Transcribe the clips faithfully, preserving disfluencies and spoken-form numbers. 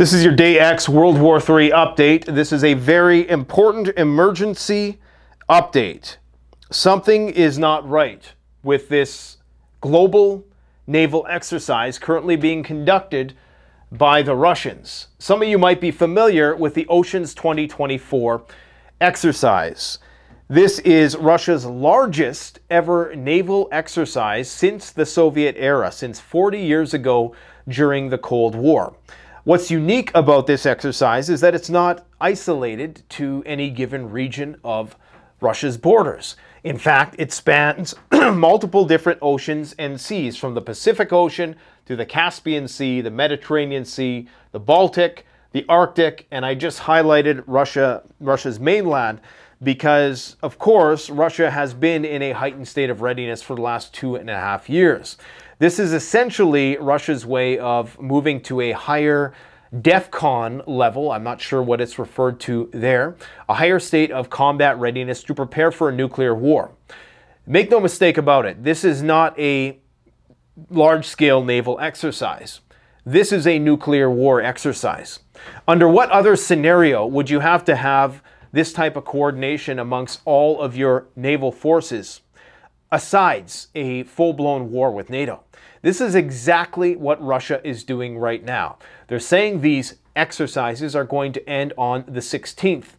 This is your Day X World War Three update. This is a very important emergency update. Something is not right with this global naval exercise currently being conducted by the Russians. Some of you might be familiar with the Ocean's twenty twenty-four exercise. This is Russia's largest ever naval exercise since the Soviet era, since forty years ago during the Cold War. What's unique about this exercise is that it's not isolated to any given region of Russia's borders. In fact, it spans multiple different oceans and seas, from the Pacific Ocean to the Caspian Sea, the Mediterranean Sea, the Baltic, the Arctic, and I just highlighted Russia, Russia's mainland because, of course, Russia has been in a heightened state of readiness for the last two and a half years. This is essentially Russia's way of moving to a higher DEFCON level. I'm not sure what it's referred to there. A higher state of combat readiness to prepare for a nuclear war. Make no mistake about it. This is not a large-scale naval exercise. This is a nuclear war exercise. Under what other scenario would you have to have this type of coordination amongst all of your naval forces? Asides a full-blown war with NATO. This is exactly what Russia is doing right now. They're saying these exercises are going to end on the sixteenth.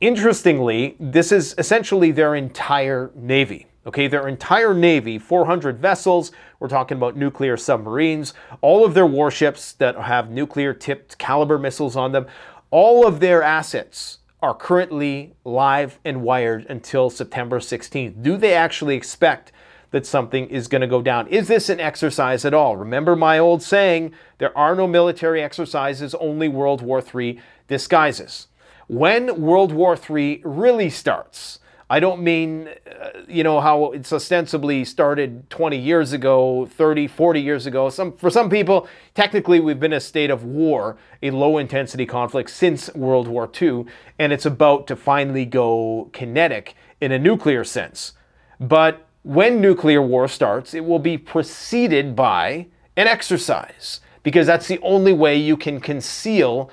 Interestingly, this is essentially their entire Navy. Okay, their entire Navy, four hundred vessels, we're talking about nuclear submarines, all of their warships that have nuclear-tipped caliber missiles on them, all of their assets are currently live and wired until September sixteenth. Do they actually expect that something is going to go down? Is this an exercise at all? Remember my old saying, there are no military exercises, only World War Three disguises. When World War Three really starts, I don't mean, uh, you know, how it's ostensibly started twenty years ago, thirty, forty years ago. Some, for some people, technically we've been in a state of war, a low-intensity conflict since World War Two, and it's about to finally go kinetic in a nuclear sense. But when nuclear war starts, it will be preceded by an exercise, because that's the only way you can conceal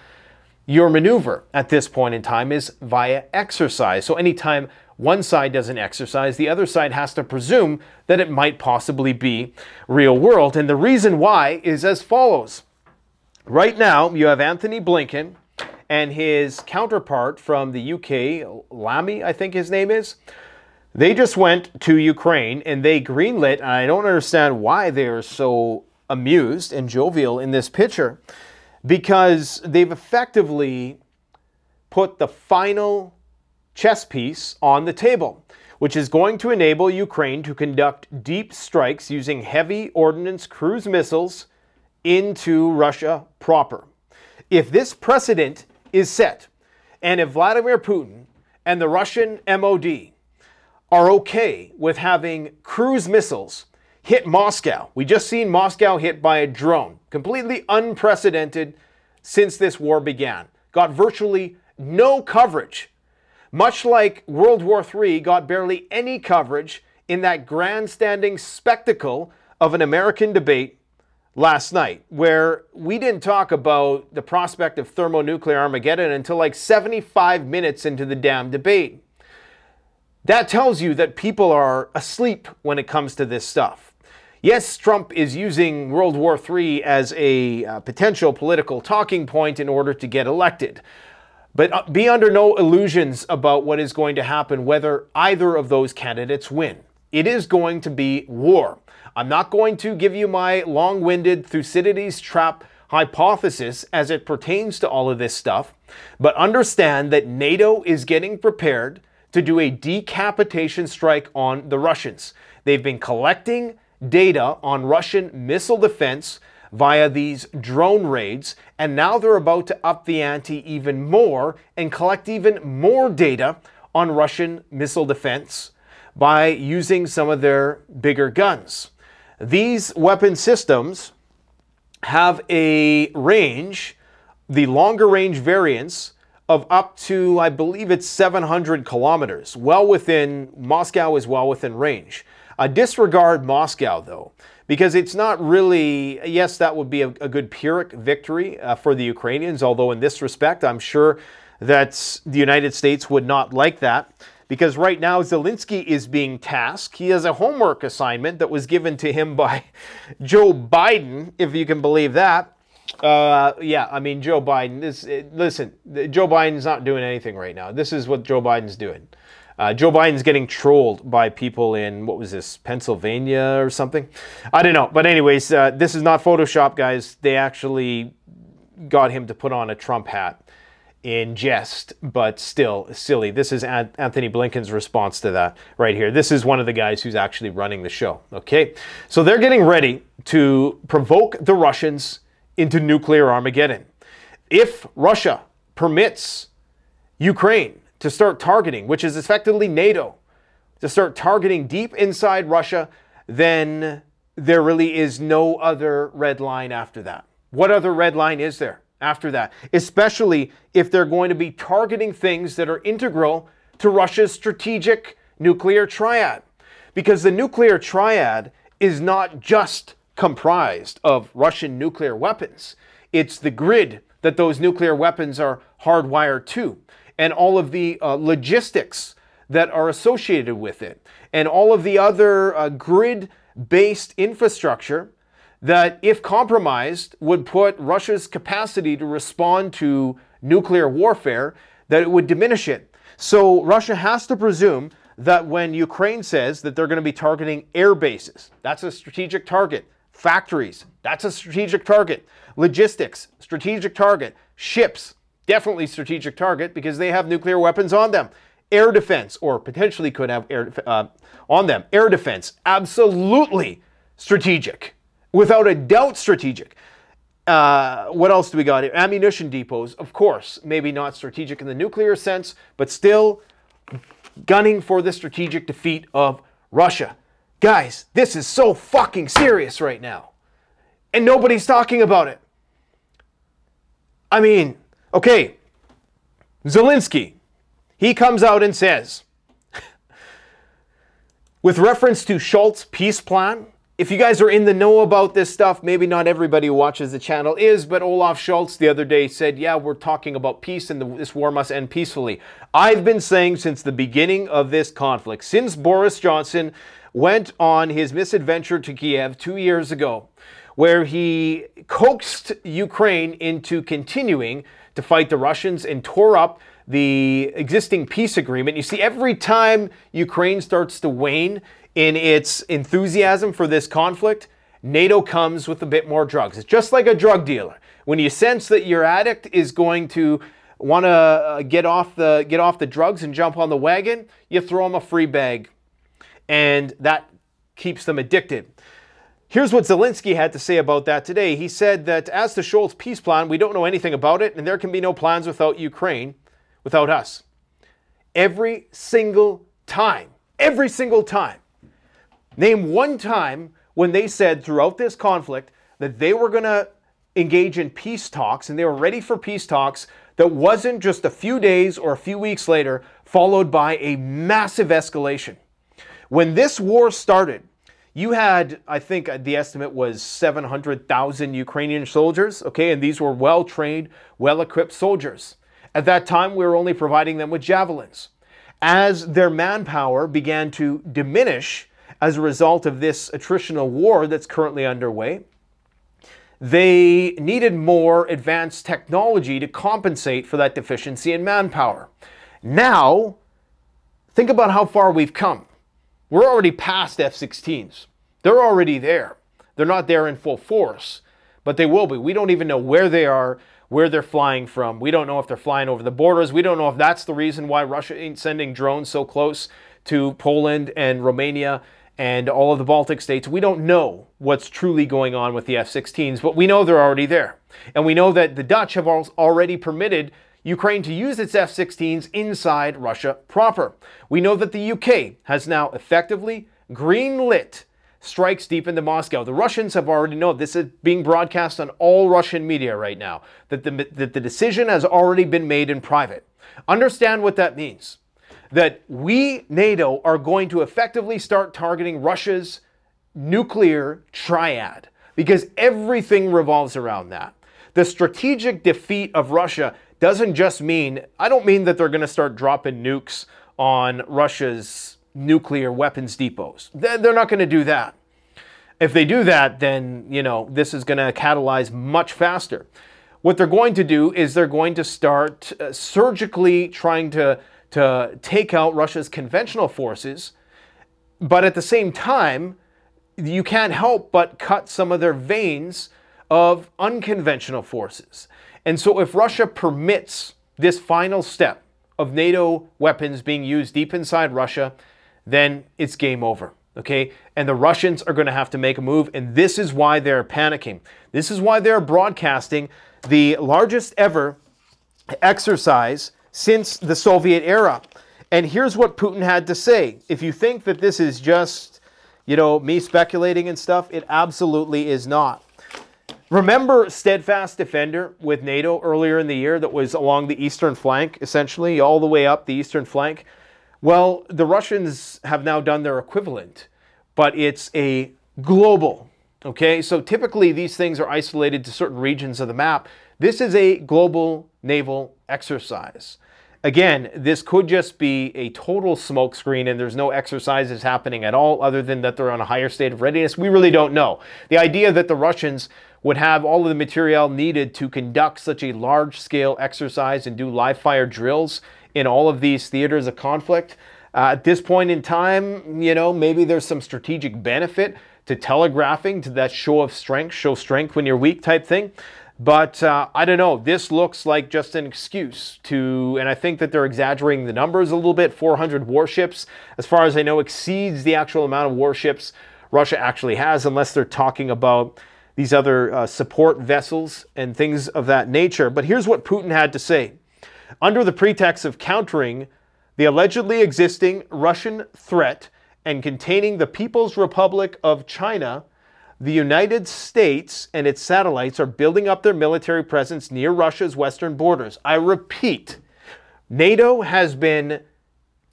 your maneuver at this point in time is via exercise. So anytime one side doesn't exercise, the other side has to presume that it might possibly be real world. And the reason why is as follows. Right now, you have Anthony Blinken and his counterpart from the U K, Lamy, I think his name is. They just went to Ukraine and they greenlit, and I don't understand why they're so amused and jovial in this picture, because they've effectively put the final chess piece on the table, which is going to enable Ukraine to conduct deep strikes using heavy ordnance cruise missiles into Russia proper. If this precedent is set, and if Vladimir Putin and the Russian M O D are okay with having cruise missiles hit Moscow, we just seen Moscow hit by a drone, completely unprecedented since this war began, got virtually no coverage. Much like World War Three got barely any coverage in that grandstanding spectacle of an American debate last night, where we didn't talk about the prospect of thermonuclear Armageddon until like seventy-five minutes into the damn debate. That tells you that people are asleep when it comes to this stuff. Yes, Trump is using World War Three as a uh, potential political talking point in order to get elected. But be under no illusions about what is going to happen, whether either of those candidates win. It is going to be war. I'm not going to give you my long-winded Thucydides trap hypothesis as it pertains to all of this stuff, but understand that NATO is getting prepared to do a decapitation strike on the Russians. They've been collecting data on Russian missile defense via these drone raids, and now they're about to up the ante even more and collect even more data on Russian missile defense by using some of their bigger guns. These weapon systems have a range, the longer range variants, of up to, I believe it's seven hundred kilometers, well within, Moscow is well within range. Uh, disregard Moscow, though, because it's not really, yes, that would be a, a good Pyrrhic victory uh, for the Ukrainians, although in this respect, I'm sure that the United States would not like that, because right now Zelensky is being tasked. He has a homework assignment that was given to him by Joe Biden, if you can believe that. Uh, yeah, I mean, Joe Biden, this, it, listen, Joe Biden's not doing anything right now. This is what Joe Biden's doing. Uh, Joe Biden's getting trolled by people in, what was this, Pennsylvania or something? I don't know. But anyways, uh, this is not Photoshop, guys. They actually got him to put on a Trump hat in jest, but still silly. This is Anthony Blinken's response to that right here. This is one of the guys who's actually running the show, okay? So they're getting ready to provoke the Russians into nuclear Armageddon. If Russia permits Ukraine to start targeting, which is effectively NATO, to start targeting deep inside Russia, then there really is no other red line after that. What other red line is there after that? Especially if they're going to be targeting things that are integral to Russia's strategic nuclear triad. Because the nuclear triad is not just comprised of Russian nuclear weapons. It's the grid that those nuclear weapons are hardwired to, and all of the uh, logistics that are associated with it, and all of the other uh, grid-based infrastructure that, if compromised, would put Russia's capacity to respond to nuclear warfare, that it would diminish it. So Russia has to presume that when Ukraine says that they're going to be targeting air bases, that's a strategic target. Factories, that's a strategic target. Logistics, strategic target. Ships, definitely strategic target, because they have nuclear weapons on them. Air defense, or potentially could have air uh, on them. Air defense, absolutely strategic. Without a doubt strategic. Uh, what else do we got here? Ammunition depots, of course. Maybe not strategic in the nuclear sense, but still gunning for the strategic defeat of Russia. Guys, this is so fucking serious right now. And nobody's talking about it. I mean, okay, Zelensky, he comes out and says, with reference to Schultz's peace plan, if you guys are in the know about this stuff, maybe not everybody who watches the channel is, but Olaf Scholz the other day said, yeah, we're talking about peace and the, this war must end peacefully. I've been saying since the beginning of this conflict, since Boris Johnson went on his misadventure to Kiev two years ago, where he coaxed Ukraine into continuing to fight the Russians and tore up the existing peace agreement. You see, every time Ukraine starts to wane in its enthusiasm for this conflict, NATO comes with a bit more drugs. It's just like a drug dealer. When you sense that your addict is going to want to get off the get off the drugs and jump on the wagon, you throw them a free bag, and that keeps them addicted. Here's what Zelensky had to say about that today. He said that as to Schultz's peace plan, we don't know anything about it, and there can be no plans without Ukraine, without us. Every single time, every single time, name one time when they said throughout this conflict that they were going to engage in peace talks and they were ready for peace talks that wasn't just a few days or a few weeks later followed by a massive escalation. When this war started, you had, I think the estimate was seven hundred thousand Ukrainian soldiers, okay, and these were well-trained, well-equipped soldiers. At that time, we were only providing them with javelins. As their manpower began to diminish, as a result of this attritional war that's currently underway, they needed more advanced technology to compensate for that deficiency in manpower. Now, think about how far we've come. We're already past F sixteens. They're already there. They're not there in full force, but they will be. We don't even know where they are, where they're flying from. We don't know if they're flying over the borders. We don't know if that's the reason why Russia ain't sending drones so close to Poland and Romania and all of the Baltic states. We don't know what's truly going on with the F sixteens, but we know they're already there. And we know that the Dutch have already permitted Ukraine to use its F sixteens inside Russia proper. We know that the U K has now effectively greenlit strikes deep into Moscow. The Russians have already known, this is being broadcast on all Russian media right now, that the, that the decision has already been made in private. Understand what that means. That we, NATO, are going to effectively start targeting Russia's nuclear triad, because everything revolves around that. The strategic defeat of Russia doesn't just mean, I don't mean that they're going to start dropping nukes on Russia's nuclear weapons depots. They're not going to do that. If they do that, then, you know, this is going to catalyze much faster. What they're going to do is they're going to start uh, surgically trying to, to take out Russia's conventional forces, but at the same time, you can't help but cut some of their veins of unconventional forces. And so if Russia permits this final step of NATO weapons being used deep inside Russia, then it's game over, okay? And the Russians are going to have to make a move, and this is why they're panicking. This is why they're broadcasting the largest ever exercise since the Soviet era. And here's what Putin had to say. If you think that this is just, you know, me speculating and stuff, it absolutely is not. Remember Steadfast Defender with NATO earlier in the year that was along the eastern flank, essentially, all the way up the eastern flank? Well, the Russians have now done their equivalent, but it's a global, okay? So typically these things are isolated to certain regions of the map. This is a global naval exercise. Again, this could just be a total smokescreen and there's no exercises happening at all other than that they're on a higher state of readiness. We really don't know. The idea that the Russians would have all of the material needed to conduct such a large-scale exercise and do live-fire drills in all of these theaters of conflict, uh, at this point in time, you know, maybe there's some strategic benefit to telegraphing, to that show of strength, show strength when you're weak type thing. But uh, I don't know, this looks like just an excuse to, and I think that they're exaggerating the numbers a little bit. four hundred warships, as far as I know, exceeds the actual amount of warships Russia actually has, unless they're talking about these other uh, support vessels and things of that nature. But here's what Putin had to say. Under the pretext of countering the allegedly existing Russian threat and containing the People's Republic of China, the United States and its satellites are building up their military presence near Russia's western borders. I repeat, NATO has been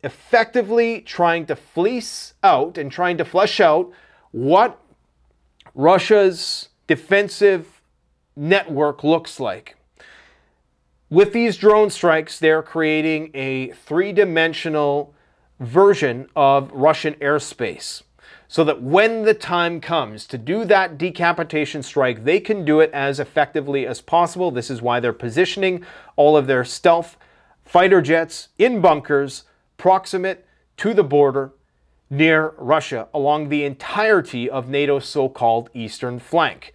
effectively trying to fleece out and trying to flesh out what Russia's defensive network looks like. With these drone strikes, they're creating a three-dimensional version of Russian airspace, so that when the time comes to do that decapitation strike, they can do it as effectively as possible. This is why they're positioning all of their stealth fighter jets in bunkers proximate to the border near Russia along the entirety of NATO's so-called eastern flank.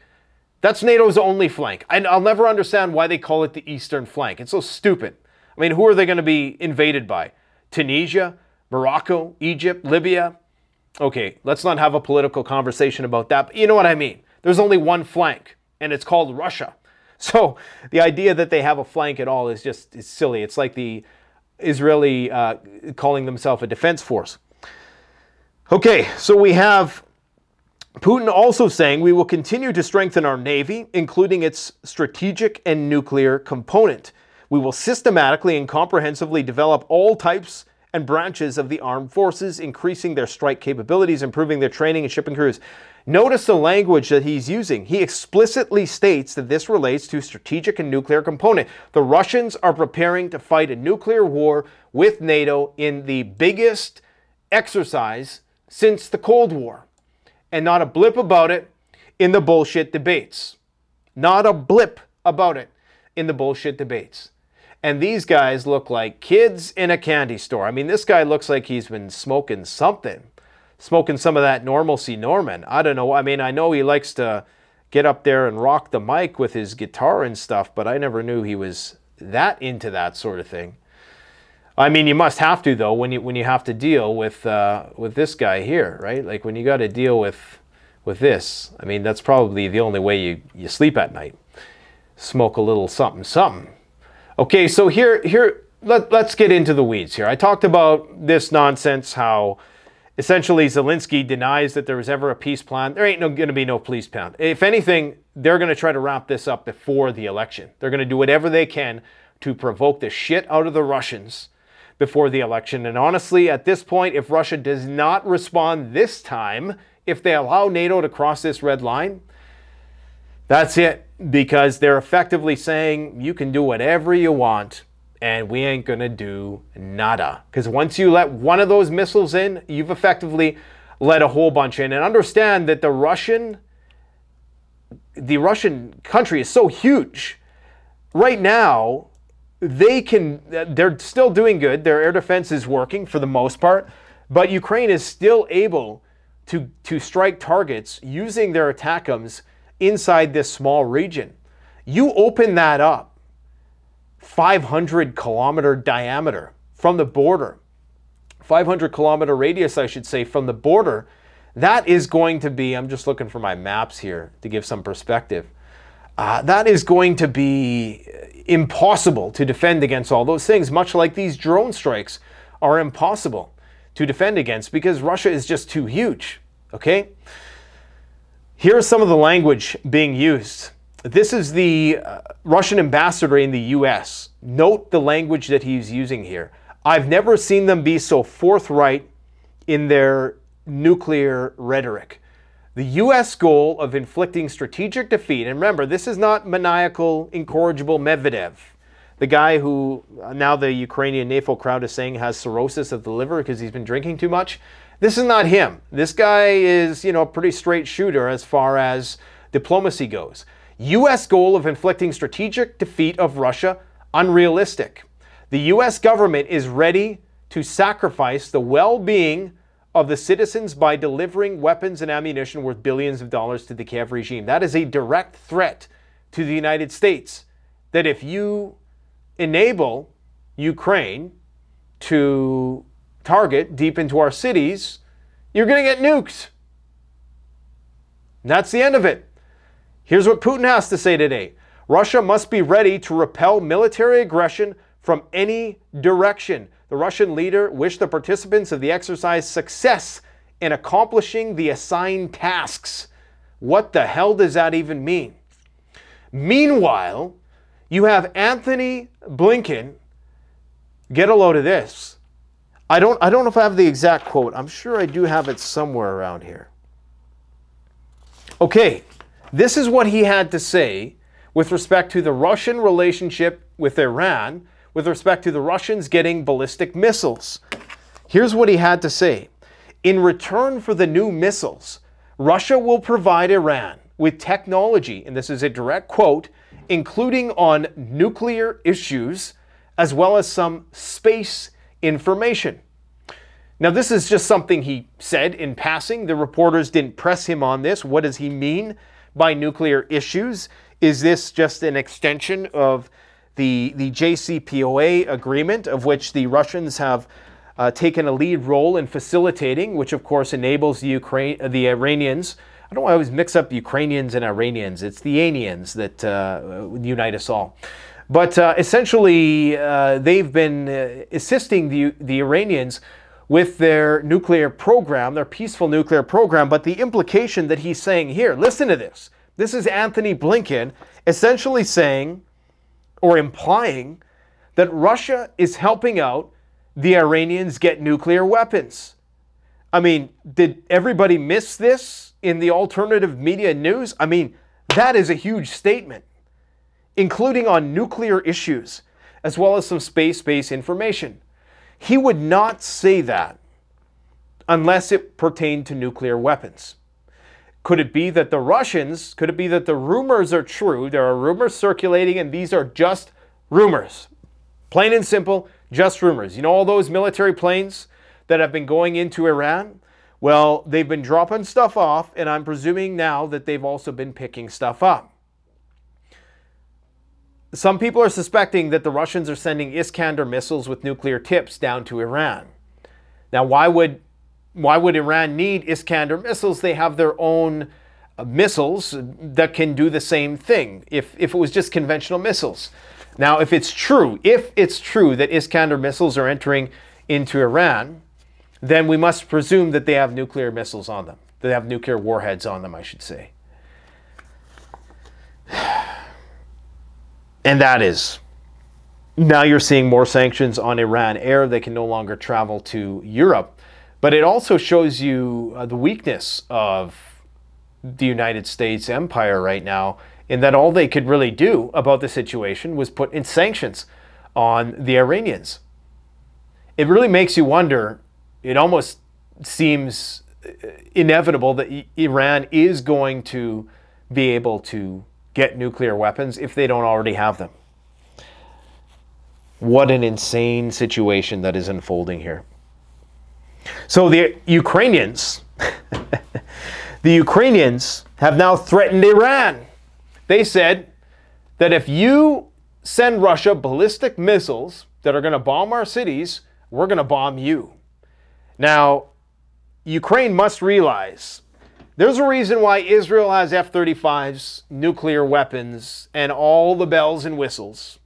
That's NATO's only flank. And I'll never understand why they call it the eastern flank. It's so stupid. I mean, who are they going to be invaded by? Tunisia, Morocco, Egypt, Libya? Okay, let's not have a political conversation about that, but you know what I mean. There's only one flank, and it's called Russia. So the idea that they have a flank at all is just is silly. It's like the Israeli uh, calling themselves a defense force. Okay, so we have Putin also saying, we will continue to strengthen our Navy, including its strategic and nuclear component. We will systematically and comprehensively develop all types and branches of the armed forces, increasing their strike capabilities, improving their training and shipping crews. Notice the language that he's using. He explicitly states that this relates to strategic and nuclear component. The Russians are preparing to fight a nuclear war with NATO in the biggest exercise since the Cold War. And not a blip about it in the bullshit debates. Not a blip about it in the bullshit debates. And these guys look like kids in a candy store. I mean, this guy looks like he's been smoking something. Smoking some of that normalcy Norman. I don't know. I mean, I know he likes to get up there and rock the mic with his guitar and stuff, but I never knew he was that into that sort of thing. I mean, you must have to, though, when you, when you have to deal with, uh, with this guy here, right? Like, when you got to deal with, with this, I mean, that's probably the only way you, you sleep at night. Smoke a little something, something. Okay, so here, here let, let's get into the weeds here. I talked about this nonsense, how essentially Zelensky denies that there was ever a peace plan. There ain't no, going to be no peace plan. If anything, they're going to try to wrap this up before the election. They're going to do whatever they can to provoke the shit out of the Russians before the election. And honestly, at this point, if Russia does not respond this time if they allow NATO to cross this red line, that's it, because they're effectively saying you can do whatever you want and we ain't gonna do nada. Because once you let one of those missiles in, you've effectively let a whole bunch in. And understand that the Russian, the Russian country is so huge right now, they can, they're still doing good. Their air defense is working for the most part, but Ukraine is still able to, to strike targets using their ATACMS inside this small region. You open that up, five hundred kilometer diameter from the border, five hundred kilometer radius, I should say, from the border. That is going to be, I'm just looking for my maps here to give some perspective. Uh, that is going to be impossible to defend against all those things, much like these drone strikes are impossible to defend against because Russia is just too huge, okay? Here's some of the language being used. This is the uh, Russian ambassador in the U S. Note the language that he's using here. I've never seen them be so forthright in their nuclear rhetoric. The U S goal of inflicting strategic defeat, and remember, this is not maniacal, incorrigible Medvedev, the guy who now the Ukrainian naval crowd is saying has cirrhosis of the liver because he's been drinking too much. This is not him. This guy is, you know, a pretty straight shooter as far as diplomacy goes. U S goal of inflicting strategic defeat of Russia, unrealistic. The U S government is ready to sacrifice the well-being of the citizens by delivering weapons and ammunition worth billions of dollars to the Kiev regime. That is a direct threat to the United States, that if you enable Ukraine to target deep into our cities, you're going to get nuked. And that's the end of it. Here's what Putin has to say today. Russia must be ready to repel military aggression from any direction. The Russian leader wished the participants of the exercise success in accomplishing the assigned tasks. What the hell does that even mean? Meanwhile, you have Anthony Blinken. Get a load of this. I don't, I don't know if I have the exact quote. I'm sure I do have it somewhere around here. Okay, this is what he had to say with respect to the Russian relationship with Iran, with respect to the Russians getting ballistic missiles. Here's what he had to say. In return for the new missiles, Russia will provide Iran with technology, and this is a direct quote, including on nuclear issues, as well as some space issues information. Now, this is just something he said in passing. The reporters didn't press him on this. What does he mean by nuclear issues? Is this just an extension of the, the J C P O A agreement, of which the Russians have uh, taken a lead role in facilitating, which of course enables the, Ukraine, the Iranians. I don't always mix up Ukrainians and Iranians. It's the Anians that uh, unite us all. But uh, essentially, uh, they've been uh, assisting the, the Iranians with their nuclear program, their peaceful nuclear program. But the implication that he's saying here, listen to this. This is Anthony Blinken essentially saying or implying that Russia is helping out the Iranians get nuclear weapons. I mean, did everybody miss this in the alternative media news? I mean, that is a huge statement, including on nuclear issues, as well as some space-based information. He would not say that unless it pertained to nuclear weapons. Could it be that the Russians, could it be that the rumors are true? There are rumors circulating, and these are just rumors. Plain and simple, just rumors. You know all those military planes that have been going into Iran? Well, they've been dropping stuff off, and I'm presuming now that they've also been picking stuff up. Some people are suspecting that the Russians are sending Iskander missiles with nuclear tips down to Iran. Now, why would, why would Iran need Iskander missiles? They have their own uh, missiles that can do the same thing if, if it was just conventional missiles. Now, if it's true, if it's true that Iskander missiles are entering into Iran, then we must presume that they have nuclear missiles on them. They have nuclear warheads on them, I should say. And that is, now you're seeing more sanctions on Iran Air. They can no longer travel to Europe But it also shows you uh, the weakness of the United States empire right now, in that all they could really do about the situation was put in sanctions on the Iranians. It really makes you wonder. It almost seems inevitable that Iran is going to be able to get nuclear weapons if they don't already have them. What an insane situation that is unfolding here. So the Ukrainians, the Ukrainians have now threatened Iran. They said that if you send Russia ballistic missiles that are going to bomb our cities, we're going to bomb you. Now, Ukraine must realize there's a reason why Israel has F thirty-fives, nuclear weapons, and all the bells and whistles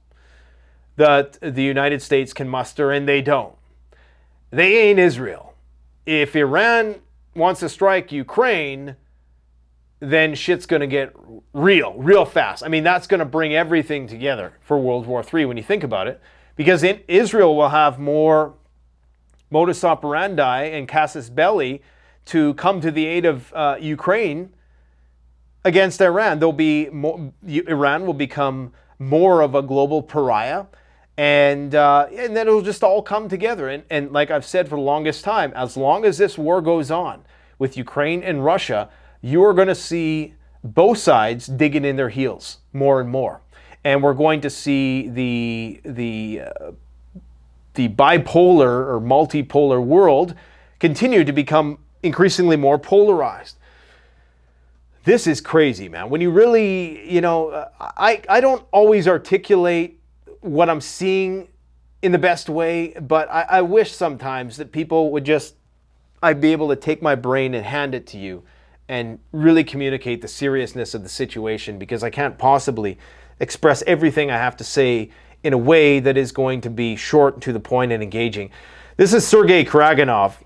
that the United States can muster, and they don't. They ain't Israel. If Iran wants to strike Ukraine, then shit's going to get real, real fast. I mean, that's going to bring everything together for World War Three when you think about it, because in Israel will have more modus operandi and casus belli to come to the aid of uh, Ukraine against Iran. There'll be more, Iran will become more of a global pariah. And, uh, and then it'll just all come together. And, and like I've said for the longest time, as long as this war goes on with Ukraine and Russia, you are going to see both sides digging in their heels more and more. And we're going to see the, the, uh, the bipolar or multipolar world continue to become increasingly more polarized. This is crazy, man. When you really, you know, I, I don't always articulate what I'm seeing in the best way, but I, I wish sometimes that people would just, I'd be able to take my brain and hand it to you and really communicate the seriousness of the situation, because I can't possibly express everything I have to say in a way that is going to be short, to the point, and engaging. This is Sergei Kraganov,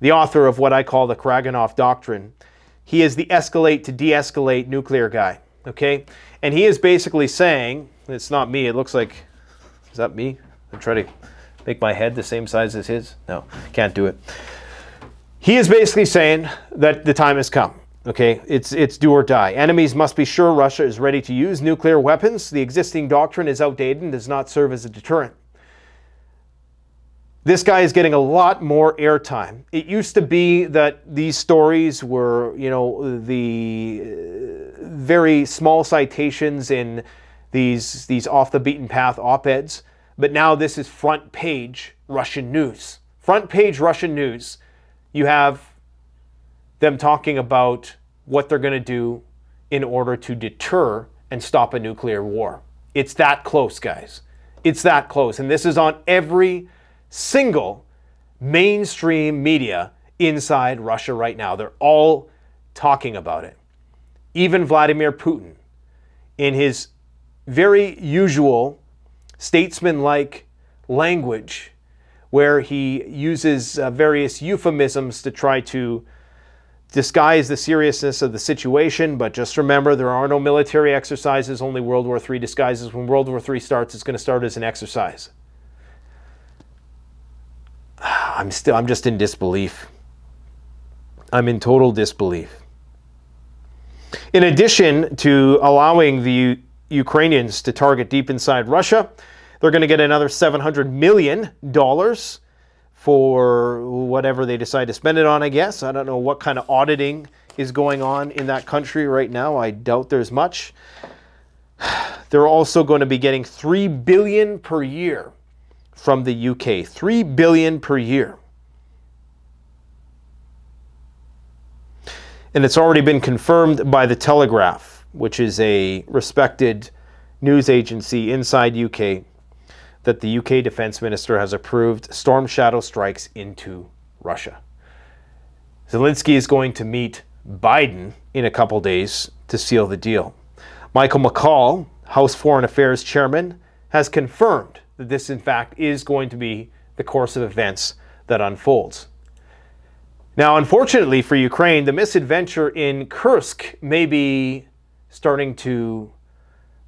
the author of what I call the Kraganov Doctrine. He is the escalate to de-escalate nuclear guy, okay? And he is basically saying, it's not me, it looks like, is that me? I try to make my head the same size as his. No, can't do it. He is basically saying that the time has come, okay? It's, it's do or die. Enemies must be sure Russia is ready to use nuclear weapons. The existing doctrine is outdated and does not serve as a deterrent. This guy is getting a lot more airtime. It used to be that these stories were, you know, the very small citations in These, these off-the-beaten-path op-eds, but now this is front-page Russian news. Front-page Russian news. You have them talking about what they're going to do in order to deter and stop a nuclear war. It's that close, guys. It's that close. And this is on every single mainstream media inside Russia right now. They're all talking about it. Even Vladimir Putin, in his very usual statesman-like language, where he uses uh, various euphemisms to try to disguise the seriousness of the situation. But just remember, there are no military exercises, only World War Three disguises. When World War Three starts, it's going to start as an exercise. I'm still, I'm just in disbelief. I'm in total disbelief. In addition to allowing the Ukrainians to target deep inside Russia, they're going to get another seven hundred million dollars for whatever they decide to spend it on, I guess. I don't know what kind of auditing is going on in that country right now. I doubt there's much. They're also going to be getting three billion dollars per year from the U K. three billion dollars per year. And it's already been confirmed by The Telegraph, which is a respected news agency inside U K, that the U K defense minister has approved Storm Shadow strikes into Russia. Zelensky is going to meet Biden in a couple days to seal the deal. Michael McCall, House Foreign Affairs Chairman, has confirmed that this, in fact, is going to be the course of events that unfolds. Now, unfortunately for Ukraine, the misadventure in Kursk may be starting to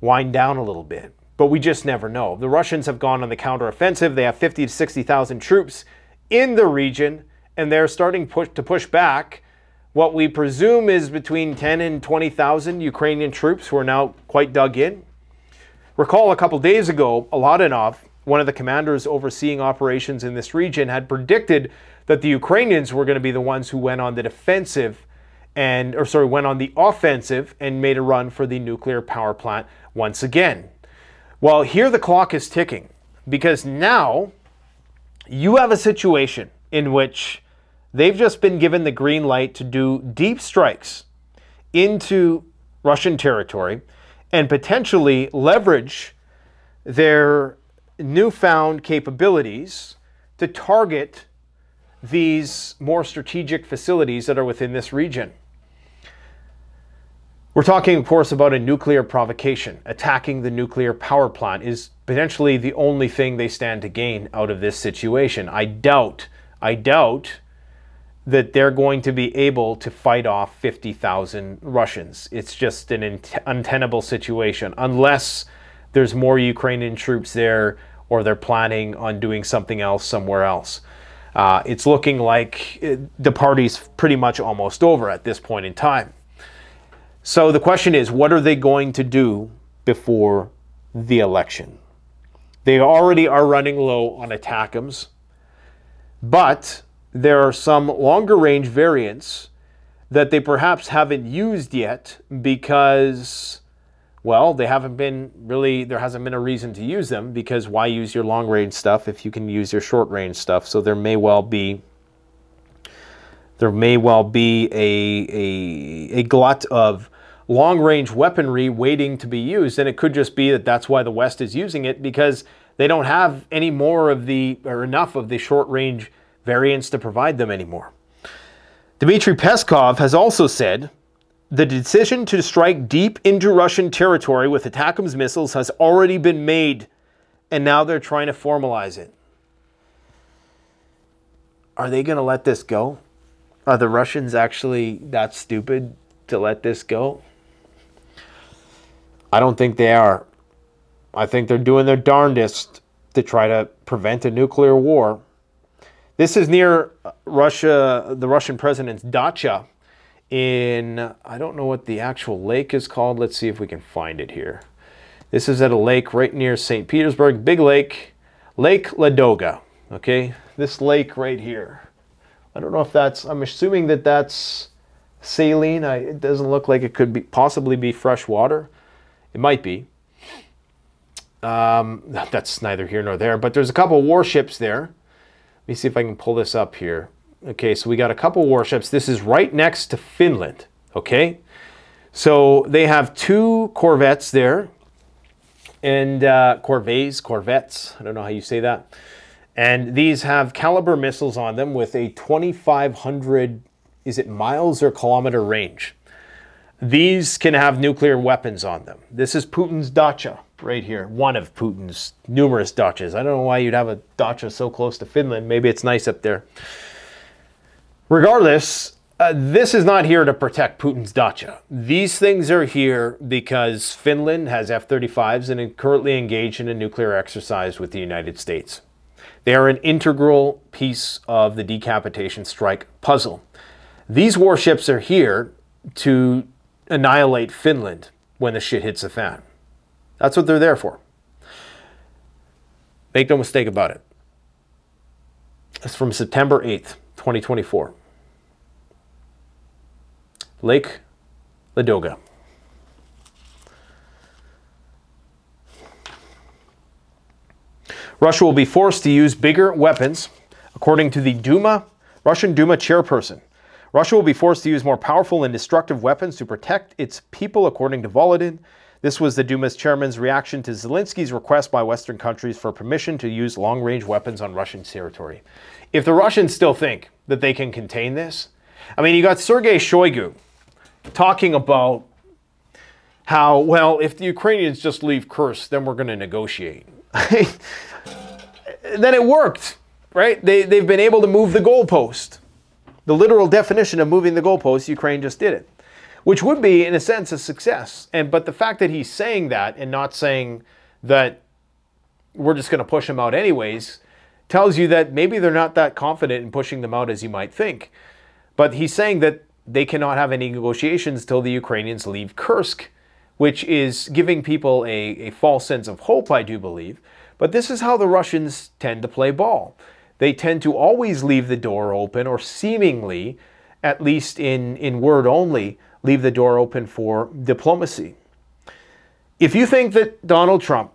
wind down a little bit, but we just never know. The Russians have gone on the counteroffensive. They have fifty to sixty thousand troops in the region, and they're starting push to push back what we presume is between ten and twenty thousand Ukrainian troops who are now quite dug in. Recall a couple days ago, Aladinov, one of the commanders overseeing operations in this region, had predicted that the Ukrainians were going to be the ones who went on the defensive and, or sorry, went on the offensive and made a run for the nuclear power plant once again. Well, here the clock is ticking, because now you have a situation in which they've just been given the green light to do deep strikes into Russian territory and potentially leverage their newfound capabilities to target these more strategic facilities that are within this region. We're talking, of course, about a nuclear provocation. Attacking the nuclear power plant is potentially the only thing they stand to gain out of this situation. I doubt, I doubt that they're going to be able to fight off fifty thousand Russians. It's just an untenable situation, unless there's more Ukrainian troops there or they're planning on doing something else somewhere else. Uh, it's looking like the party's pretty much almost over at this point in time. So the question is, what are they going to do before the election? They already are running low on ATACMS, but there are some longer range variants that they perhaps haven't used yet because, well, they haven't been really, there hasn't been a reason to use them, because why use your long range stuff if you can use your short range stuff? So there may well be There may well be a, a, a glut of long-range weaponry waiting to be used, and it could just be that that's why the West is using it, because they don't have any more of the, or enough of the short-range variants to provide them anymore. Dmitry Peskov has also said, the decision to strike deep into Russian territory with ATACMS missiles has already been made, and now they're trying to formalize it. Are they going to let this go? Are the Russians actually that stupid to let this go? I don't think they are. I think they're doing their darndest to try to prevent a nuclear war. This is near Russia, the Russian president's dacha in, I don't know what the actual lake is called. Let's see if we can find it here. This is at a lake right near Saint Petersburg, big lake, Lake Ladoga, okay? This lake right here. I don't know if that's, I'm assuming that that's saline. I, it doesn't look like it could be possibly be fresh water. It might be. Um, that's neither here nor there, but there's a couple warships there. Let me see if I can pull this up here. Okay, so we got a couple warships. This is right next to Finland, okay? So they have two corvettes there, and uh, corvettes, corvettes. I don't know how you say that. And these have caliber missiles on them with a twenty-five hundred, is it miles or kilometer range? These can have nuclear weapons on them. This is Putin's dacha right here. One of Putin's numerous dachas. I don't know why you'd have a dacha so close to Finland. Maybe it's nice up there. Regardless, uh, this is not here to protect Putin's dacha. These things are here because Finland has F thirty-fives and is currently engaged in a nuclear exercise with the United States. They are an integral piece of the decapitation strike puzzle. These warships are here to annihilate Finland when the shit hits the fan. That's what they're there for. Make no mistake about it. It's from September eighth, twenty twenty-four. Lake Ladoga. Russia will be forced to use bigger weapons, according to the Duma, Russian Duma chairperson. Russia will be forced to use more powerful and destructive weapons to protect its people, according to Volodin. This was the Duma's chairman's reaction to Zelensky's request by Western countries for permission to use long-range weapons on Russian territory. If the Russians still think that they can contain this, I mean, you got Sergei Shoigu talking about how, well, if the Ukrainians just leave Kursk, then we're going to negotiate. Then it worked, right? They, they've been able to move the goalpost. The literal definition of moving the goalpost, Ukraine just did it, which would be, in a sense, a success. And but the fact that he's saying that and not saying that we're just going to push him out anyways tells you that maybe they're not that confident in pushing them out as you might think. But he's saying that they cannot have any negotiations till the Ukrainians leave Kursk, which is giving people a, a false sense of hope, I do believe. But this is how the Russians tend to play ball. They tend to always leave the door open, or seemingly, at least in, in word only, leave the door open for diplomacy. If you think that Donald Trump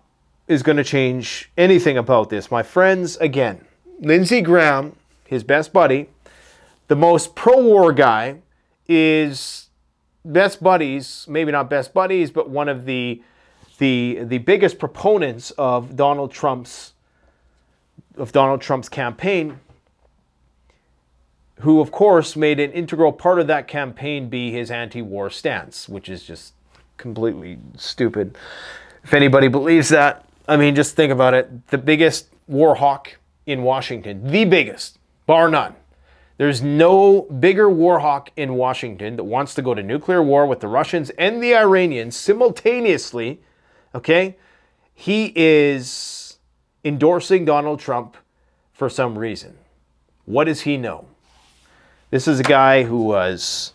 is going to change anything about this, my friends, again, Lindsey Graham, his best buddy, the most pro-war guy, is best buddies, maybe not best buddies, but one of the, the, the biggest proponents of Donald Trump's of Donald Trump's campaign, who, of course, made an integral part of that campaign be his anti-war stance, which is just completely stupid. If anybody believes that, I mean, just think about it. The biggest war hawk in Washington, the biggest, bar none. There's no bigger war hawk in Washington that wants to go to nuclear war with the Russians and the Iranians simultaneously, okay? He is endorsing Donald Trump for some reason. What does he know? This is a guy who was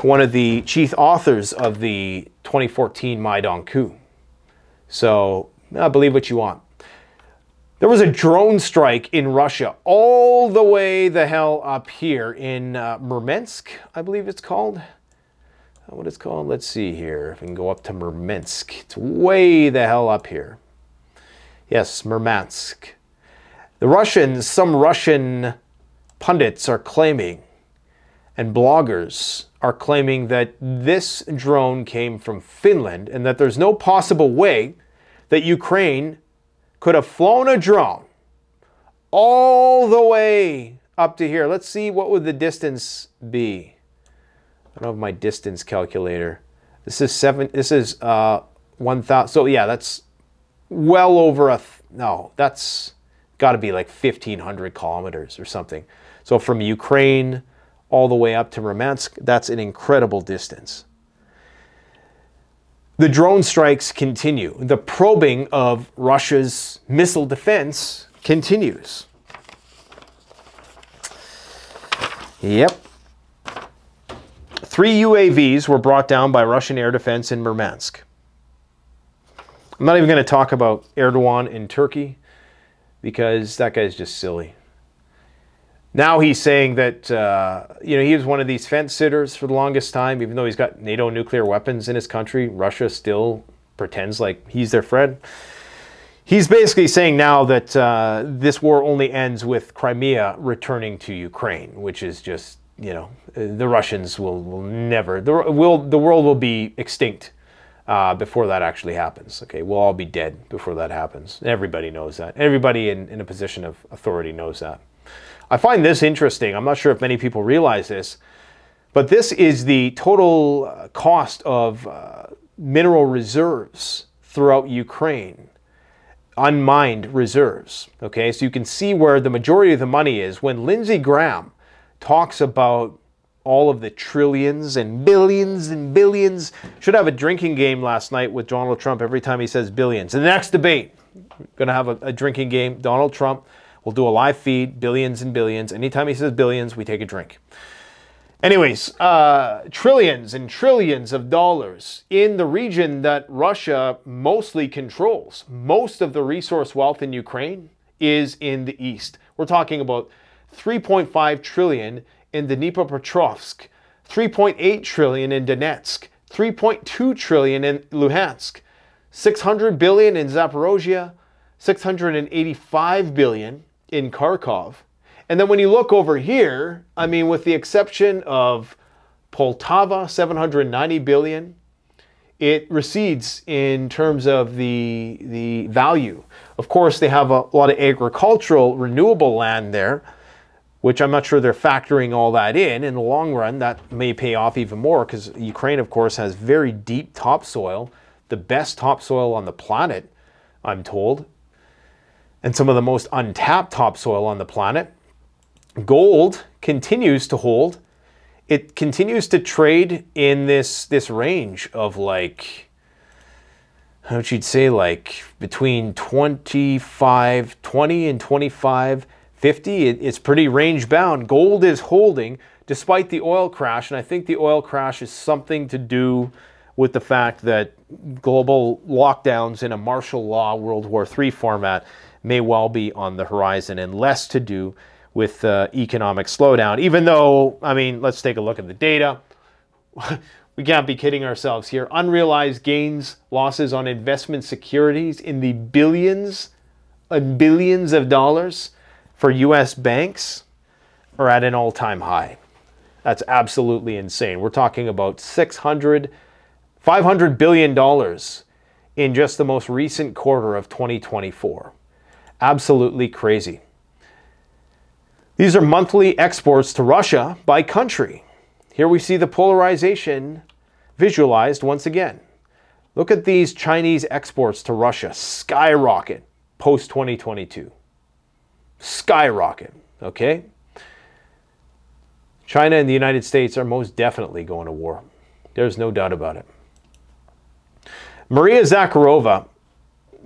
one of the chief authors of the twenty fourteen Maidan coup. So, I believe what you want. There was a drone strike in Russia all the way the hell up here in uh, Murmansk, I believe it's called. What it's called? Let's see here. If we can go up to Murmansk. It's way the hell up here. Yes, Murmansk. The Russians, some Russian pundits are claiming, and bloggers are claiming, that this drone came from Finland and that there's no possible way that Ukraine could have flown a drone all the way up to here. Let's see, what would the distance be? I don't have my distance calculator. This is seven, this is uh, one thousand, so yeah, that's well over a, th no, that's gotta be like fifteen hundred kilometers or something. So from Ukraine all the way up to Murmansk, that's an incredible distance. The drone strikes continue. The probing of Russia's missile defense continues. Yep. Three U A Vs were brought down by Russian air defense in Murmansk. I'm not even going to talk about Erdogan in Turkey, because that guy's just silly. Now he's saying that, uh, you know, he was one of these fence sitters for the longest time, even though he's got NATO nuclear weapons in his country. Russia still pretends like he's their friend. He's basically saying now that uh, this war only ends with Crimea returning to Ukraine, which is just, you know, the Russians will, will never, the, will, the world will be extinct uh, before that actually happens. Okay, we'll all be dead before that happens. Everybody knows that. Everybody in, in a position of authority knows that. I find this interesting. I'm not sure if many people realize this, but this is the total cost of uh, mineral reserves throughout Ukraine, unmined reserves. Okay, so you can see where the majority of the money is. When Lindsey Graham talks about all of the trillions and billions and billions, should have a drinking game last night with Donald Trump every time he says billions. In the next debate, we're going to have a, a drinking game, Donald Trump. We'll do a live feed, billions and billions. Anytime he says billions, we take a drink. Anyways, uh, trillions and trillions of dollars in the region that Russia mostly controls. Most of the resource wealth in Ukraine is in the east. We're talking about three point five trillion dollars in Dnipropetrovsk, three point eight trillion dollars in Donetsk, three point two trillion dollars in Luhansk, six hundred billion dollars in Zaporozhye, six hundred eighty-five billion dollars in Kharkov. And then when you look over here, I mean, with the exception of Poltava, seven hundred ninety billion dollars, it recedes in terms of the, the value. Of course, they have a lot of agricultural renewable land there, which I'm not sure they're factoring all that in. In the long run, that may pay off even more, because Ukraine, of course, has very deep topsoil, the best topsoil on the planet, I'm told, and some of the most untapped topsoil on the planet. Gold continues to hold. It continues to trade in this, this range of like what you'd say, like between twenty-five twenty and twenty-five fifty. It, it's pretty range bound. Gold is holding despite the oil crash, and I think the oil crash is something to do with the fact that global lockdowns in a martial law World War Three format may well be on the horizon, and less to do with uh, economic slowdown. Even though, I mean, let's take a look at the data. We can't be kidding ourselves here. Unrealized gains, losses on investment securities in the billions and billions of dollars for U S banks are at an all-time high. That's absolutely insane. We're talking about six hundred, five hundred billion dollars in just the most recent quarter of twenty twenty-four. Absolutely crazy. These are monthly exports to Russia by country. Here we see the polarization visualized once again. Look at these Chinese exports to Russia. Skyrocket post twenty twenty-two. Skyrocket, okay? China and the United States are most definitely going to war. There's no doubt about it. Maria Zakharova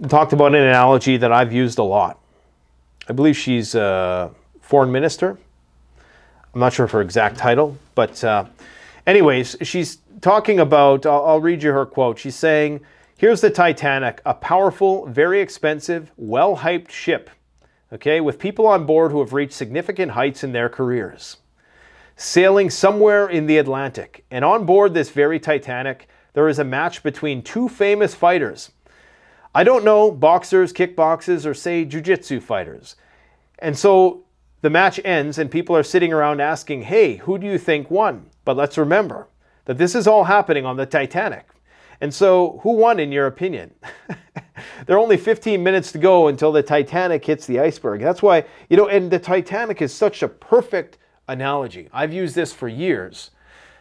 talked about an analogy that I've used a lot. I believe she's a foreign minister. I'm not sure of her exact title, but uh, anyways, she's talking about, I'll, I'll read you her quote. She's saying, here's the Titanic, a powerful, very expensive, well-hyped ship, okay, with people on board who have reached significant heights in their careers, sailing somewhere in the Atlantic. And on board this very Titanic, there is a match between two famous fighters. I don't know, boxers, kickboxers, or say jiu-jitsu fighters. And so the match ends and people are sitting around asking, hey, who do you think won? But let's remember that this is all happening on the Titanic. And so who won in your opinion? There are only fifteen minutes to go until the Titanic hits the iceberg. That's why, you know, and the Titanic is such a perfect analogy. I've used this for years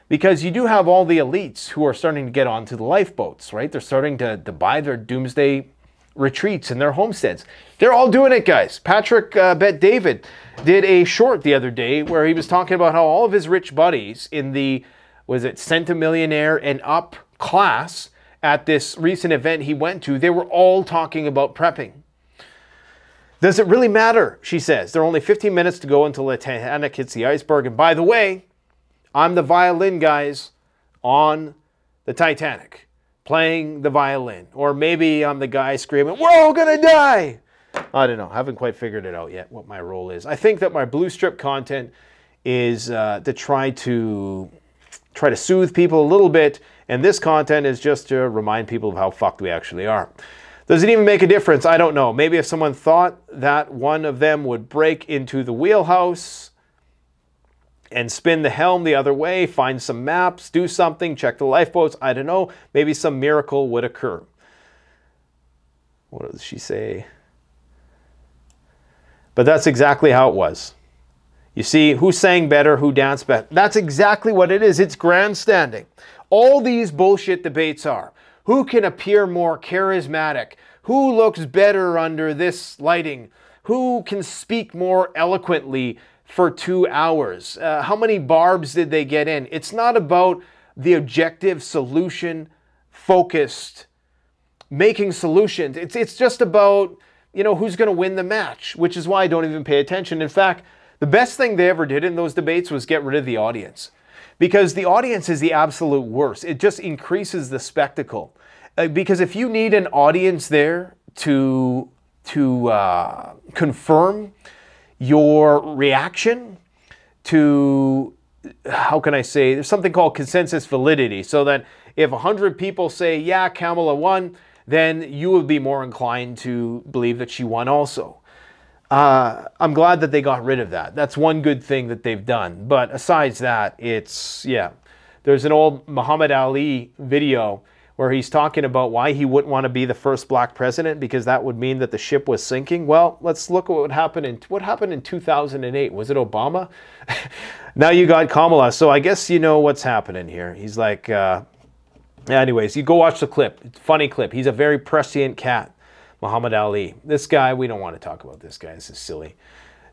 because you do have all the elites who are starting to get onto the lifeboats, right? They're starting to, to buy their doomsday retreats and their homesteads. They're all doing it, guys. Patrick uh, Bet David did a short the other day where he was talking about how all of his rich buddies in the, was it Centimillionaire and up class at this recent event he went to, they were all talking about prepping. Does it really matter? She says. There are only fifteen minutes to go until the Titanic hits the iceberg. And by the way, I'm the violin, guys, on the Titanic, playing the violin. Or maybe I'm the guy screaming, we're all gonna die. I don't know. I haven't quite figured it out yet what my role is. I think that my blue strip content is uh, to try to try to soothe people a little bit, and this content is just to remind people of how fucked we actually are. Does it even make a difference? I don't know. Maybe if someone thought that one of them would break into the wheelhouse and spin the helm the other way, find some maps, do something, check the lifeboats, I don't know. Maybe some miracle would occur. What does she say? But that's exactly how it was. You see, who sang better, who danced better. That's exactly what it is. It's grandstanding. All these bullshit debates are. Who can appear more charismatic? Who looks better under this lighting? Who can speak more eloquently for two hours? Uh, how many barbs did they get in? It's not about the objective, solution-focused, making solutions. It's, it's just about, you know, who's going to win the match, which is why I don't even pay attention. In fact, the best thing they ever did in those debates was get rid of the audience, because the audience is the absolute worst. It just increases the spectacle. Uh, because if you need an audience there to, to uh, confirm your reaction to, how can I say, there's something called consensus validity, so that if one hundred people say, yeah, Kamala won, then you would be more inclined to believe that she won also. Uh, I'm glad that they got rid of that. That's one good thing that they've done. But besides that, it's, yeah. There's an old Muhammad Ali video where he's talking about why he wouldn't want to be the first black president, because that would mean that the ship was sinking. Well, let's look at what happened in, what happened in two thousand eight. Was it Obama? Now you got Kamala. So I guess you know what's happening here. He's like, uh, anyways, you go watch the clip. It's a funny clip. He's a very prescient cat. Muhammad Ali. This guy, we don't want to talk about this guy. This is silly.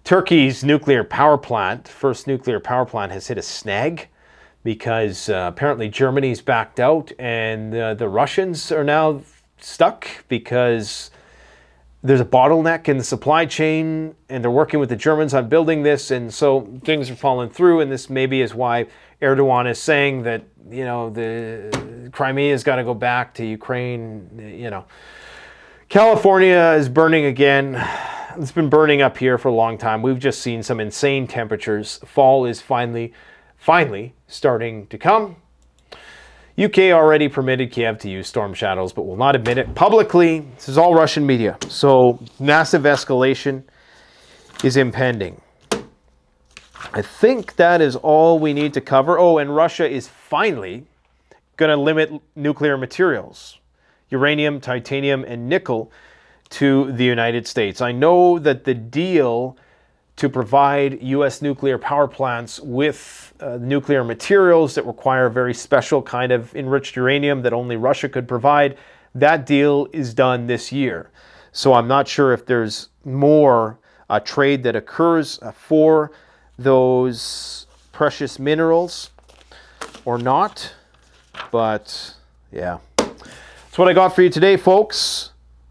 Turkey's nuclear power plant, first nuclear power plant, has hit a snag because uh, apparently Germany's backed out, and uh, the Russians are now stuck because there's a bottleneck in the supply chain, and they're working with the Germans on building this, and so things are falling through, and this maybe is why Erdogan is saying that, you know, the Crimea's got to go back to Ukraine, you know. California is burning again. It's been burning up here for a long time. We've just seen some insane temperatures. Fall is finally, finally starting to come. U K already permitted Kiev to use storm shadows, but will not admit it publicly. This is all Russian media. So massive escalation is impending. I think that is all we need to cover. Oh, and Russia is finally going to limit nuclear materials, uranium, titanium, and nickel to the United States. I know that the deal to provide U S nuclear power plants with uh, nuclear materials that require very special kind of enriched uranium that only Russia could provide, that deal is done this year. So I'm not sure if there's more uh, trade that occurs uh, for those precious minerals or not, but yeah. That's what I got for you today, folks.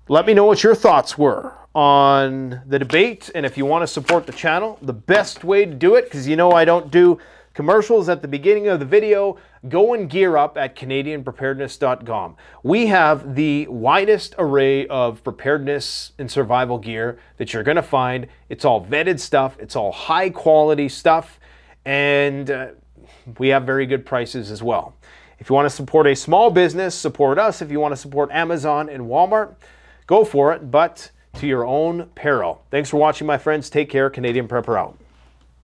Let me know what your thoughts were on the debate, and if you want to support the channel, the best way to do it, because you know I don't do commercials at the beginning of the video, go and gear up at Canadian Preparedness dot com. We have the widest array of preparedness and survival gear that you're going to find. It's all vetted stuff, it's all high quality stuff, and uh, we have very good prices as well. If you want to support a small business, support us. If you want to support Amazon and Walmart, go for it, but to your own peril. Thanks for watching, my friends. Take care. Canadian Prepper out.